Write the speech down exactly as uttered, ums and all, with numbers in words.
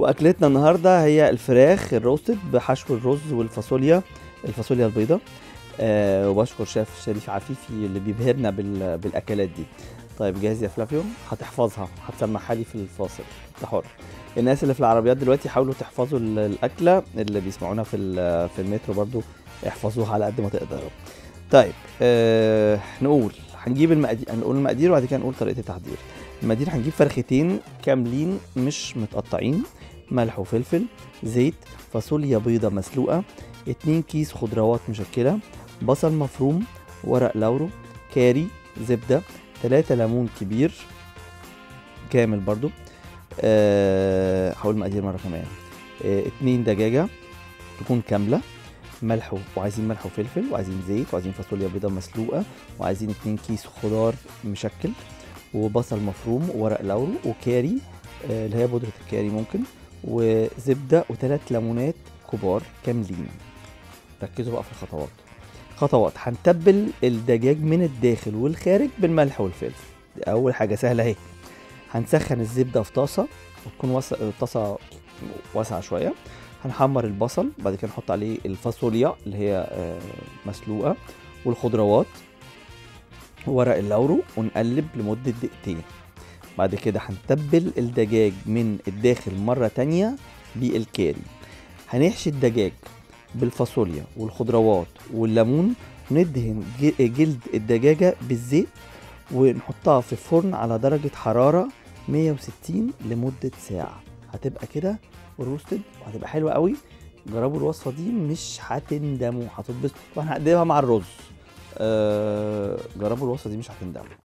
واكلتنا النهارده هي الفراخ الروستد بحشو الرز والفاصوليا الفاصوليا البيضاء. أه وبشكر شيف شريف عفيفي اللي بيبهرنا بالاكلات دي. طيب جاهز يا فلافيوم؟ هتحفظها، هتسمعها لي في الفاصل. انت حر. الناس اللي في العربيات دلوقتي حاولوا تحفظوا الاكله، اللي بيسمعونا في في المترو برضو احفظوها على قد ما تقدروا. طيب أه نقول هنجيب المقادير، هنقول المقادير وبعد كده نقول طريقه التحضير. المقادير هنجيب فرختين كاملين مش متقطعين، ملح وفلفل، زيت، فاصوليا بيضه مسلوقه، اتنين كيس خضروات مشكله، بصل مفروم، ورق لورو، كاري، زبده، تلاتة ليمون كبير كامل برضو. أه هقول مقادير مره كمان. أه اتنين دجاجه تكون كامله، ملح، وعايزين ملح وفلفل، وعايزين زيت، وعايزين فاصوليا بيضه مسلوقه، وعايزين اتنين كيس خضار مشكل، وبصل مفروم، وورق لورو، وكاري آه اللي هي بودره الكاري ممكن، وزبده، وتلات ليمونات كبار كاملين. ركزوا بقى في الخطوات. خطوات هنتبل الدجاج من الداخل والخارج بالملح والفلفل، دي اول حاجه سهله اهي. هنسخن الزبده في طاسه، وتكون الطاسه واسعه شويه. هنحمر البصل، بعد كده نحط عليه الفاصوليا اللي هي مسلوقه، والخضروات، ورق اللورو، ونقلب لمده دقيقتين. بعد كده هنتبل الدجاج من الداخل مره تانيه بالكاري. هنحشي الدجاج بالفاصوليا والخضروات والليمون، وندهن جلد الدجاجه بالزيت، ونحطها في الفرن على درجه حراره مية وستين لمده ساعه. هتبقى كده روستد وهتبقى حلوه قوي. جربوا الوصفه دي مش هتندموا، هتتبسطوا. واحنا هنقدمها مع الرز. أه جربوا الوصفه دي مش هتندموا.